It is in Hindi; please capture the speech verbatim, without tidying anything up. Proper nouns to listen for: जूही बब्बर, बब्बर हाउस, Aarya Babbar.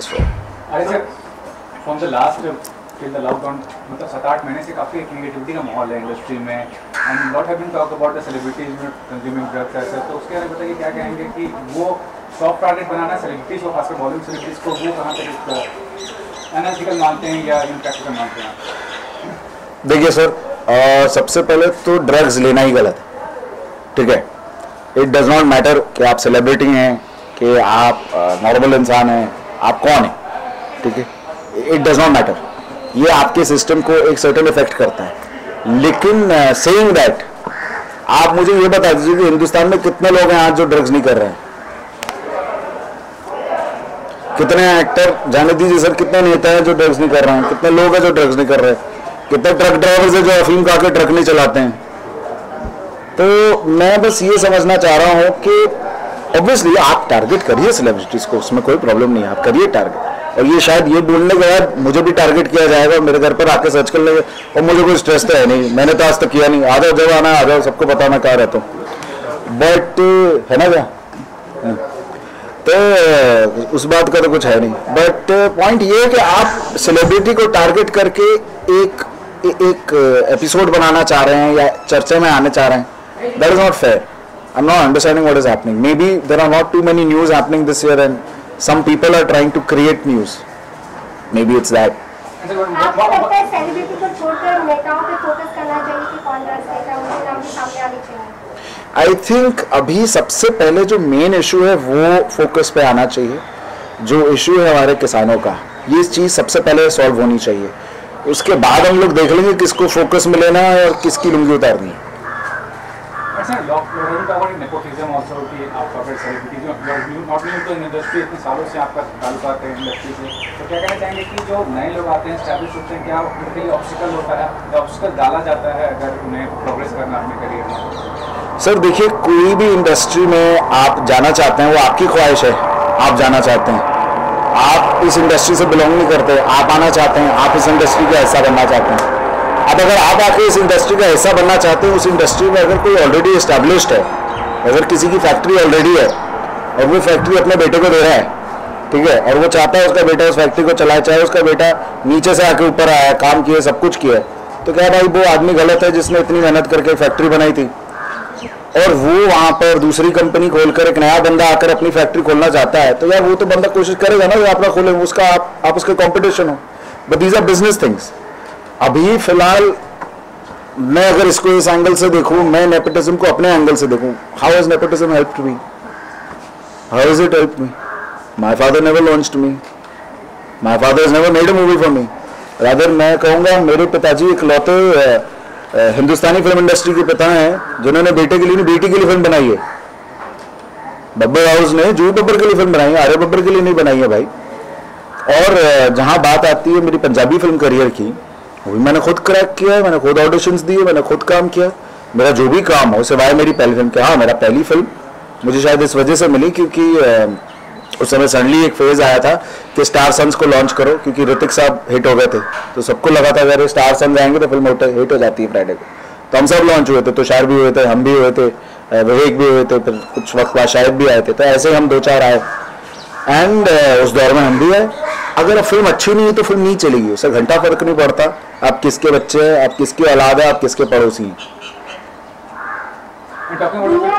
this role. Aarya sir, from the last till the lockdown, मतलब सात आठ महीने से काफी negativity का माहौल है इंडस्ट्री में, and lot have been talked about the celebrities consuming drugs ऐसा, तो उसके बारे में बताइए क्या कहेंगे कि वो soft target बनाना celebrities को, खासकर Bollywood celebrities को वो कहाँ तक unethical मानते हैं या impractical मानते हैं? देखिए सर, सबसे पहले तो ड्रग्स लेना ही गलत है, ठीक है. इट डज नॉट मैटर कि आप सेलिब्रिटी हैं कि आप नॉर्मल इंसान हैं, आप कौन हैं, ठीक है. It does not matter. ये आपके सिस्टम को एक सर्टेन इफेक्ट करता है. लेकिन सेइंग दैट, आप मुझे ये बता दीजिए कि हिंदुस्तान में कितने लोग हैं आज जो ड्रग्स नहीं कर रहे हैं? कितने एक्टर, जाने दीजिए सर, कितने नेता हैं जो ड्रग्स नहीं कर रहे हैं? कितने लोग हैं जो ड्रग्स नहीं कर रहे हैं? कितने ट्रक ड्राइवर्स हैं जो अफीम खा के ट्रक नहीं चलाते हैं? तो मैं बस ये समझना चाह रहा हूँ कि ऑब्वियसली आप टारगेट करिए सेलिब्रिटीज़ को, उसमें कोई प्रॉब्लम नहीं है, आप करिए टारगेट. और ये शायद ये बोलने के बाद मुझे भी टारगेट किया जाएगा और मेरे घर पर आके सर्च कर लेंगे, और मुझे कोई स्ट्रेस तो है नहीं, मैंने तो आज तक किया नहीं. आ जाओ, जब आना आ जाओ, सबको पता मैं कहाँ रहता हूँ, बट है ना क्या, तो उस बात का तो कुछ है नहीं. बट पॉइंट ये है कि आप सेलिब्रिटी को टारगेट करके एक एक एपिसोड बनाना चाह रहे हैं या चर्चे में आने चाह रहे हैं, that is not fair. I am not understanding what is happening. Maybe there are not too many news happening this year and some people are trying to create news. Maybe it's that. I think अभी सबसे पहले जो मेन इशू है वो फोकस पे आना चाहिए. जो इशू है हमारे किसानों का, ये चीज़ सबसे पहले सॉल्व होनी चाहिए. उसके बाद हम लोग देख लेंगे किसको फोकस में लेना है और किसकी लुंगी उतारनी है. सर देखिए, कोई भी इंडस्ट्री में आप जाना चाहते हैं, वो आपकी ख्वाहिश है, आप जाना चाहते हैं, आप इस इंडस्ट्री से बिलोंग नहीं करते, आप आना चाहते हैं, आप इस इंडस्ट्री का हिस्सा बनना चाहते हैं. अब अगर आप आके इस इंडस्ट्री का हिस्सा बनना चाहते हैं, उस इंडस्ट्री में अगर कोई ऑलरेडी इस्टेब्लिश्ड है, अगर किसी की फैक्ट्री ऑलरेडी है और वो फैक्ट्री अपने बेटे को दे रहा है, ठीक है, और वो चाहता है उसका बेटा उस फैक्ट्री को चलाए, चाहे उसका बेटा नीचे से आके ऊपर आया, काम किया, सब कुछ किया, तो क्या भाई वो आदमी गलत है जिसने इतनी मेहनत करके फैक्ट्री बनाई थी और वो वहाँ पर दूसरी कंपनी खोलकर एक नया बंदा आकर अपनी फैक्ट्री खोलना चाहता है, तो यार वो तो बंदा कोशिश करेगा ना, वो अपना खोले, उसका आप आप उसके कंपटीशन हो. But these are business things. अभी फिलहाल मैं अगर इसको इस एंगल से देखूँ, मैं नेपोटिज्म को अपने एंगल से देखूँ, how has nepotism helped me? How is it helped me? My father never launched me, my father has never made a movie for me. Rather मैं कहूँगा मेरे पिताजी इकलौते हिंदुस्तानी फिल्म इंडस्ट्री के पिता हैं जिन्होंने बेटे के लिए नहीं, बेटी के लिए फिल्म बनाई है. बब्बर हाउस ने जूही बब्बर के लिए फिल्म बनाई है, आर्य बब्बर के लिए नहीं बनाई है भाई. और जहाँ बात आती है मेरी पंजाबी फिल्म करियर की, वो भी मैंने खुद क्रैक किया है, मैंने खुद ऑडिशंस दिए, मैंने खुद काम किया. मेरा जो भी काम हो सिवाय मेरी पहली फिल्म के, हाँ मेरा पहली फिल्म मुझे शायद इस वजह से मिली क्योंकि उस समय सडनली एक फेज आया था कि स्टार सन्स को लॉन्च करो, क्योंकि ऋतिक साहब हिट हो गए थे, तो सबको लगा था अगर स्टार सन्स आएंगे तो फिल्म हिट हो जाती है फ्राइडे को. तो हम सब लॉन्च हुए थे, तुषार भी हुए थे, हम भी हुए थे, विवेक भी हुए थे, फिर कुछ वक्त बाद शायद भी आए थे, तो ऐसे हम दो चार आए एंड उस दौर में हम भी आए. अगर अब फिल्म अच्छी नहीं है तो फिल्म नहीं चलेगी, उससे घंटा फर्क नहीं पड़ता आप किसके बच्चे हैं, आप किसकी औलाद है, आप किसके पड़ोसी हैं.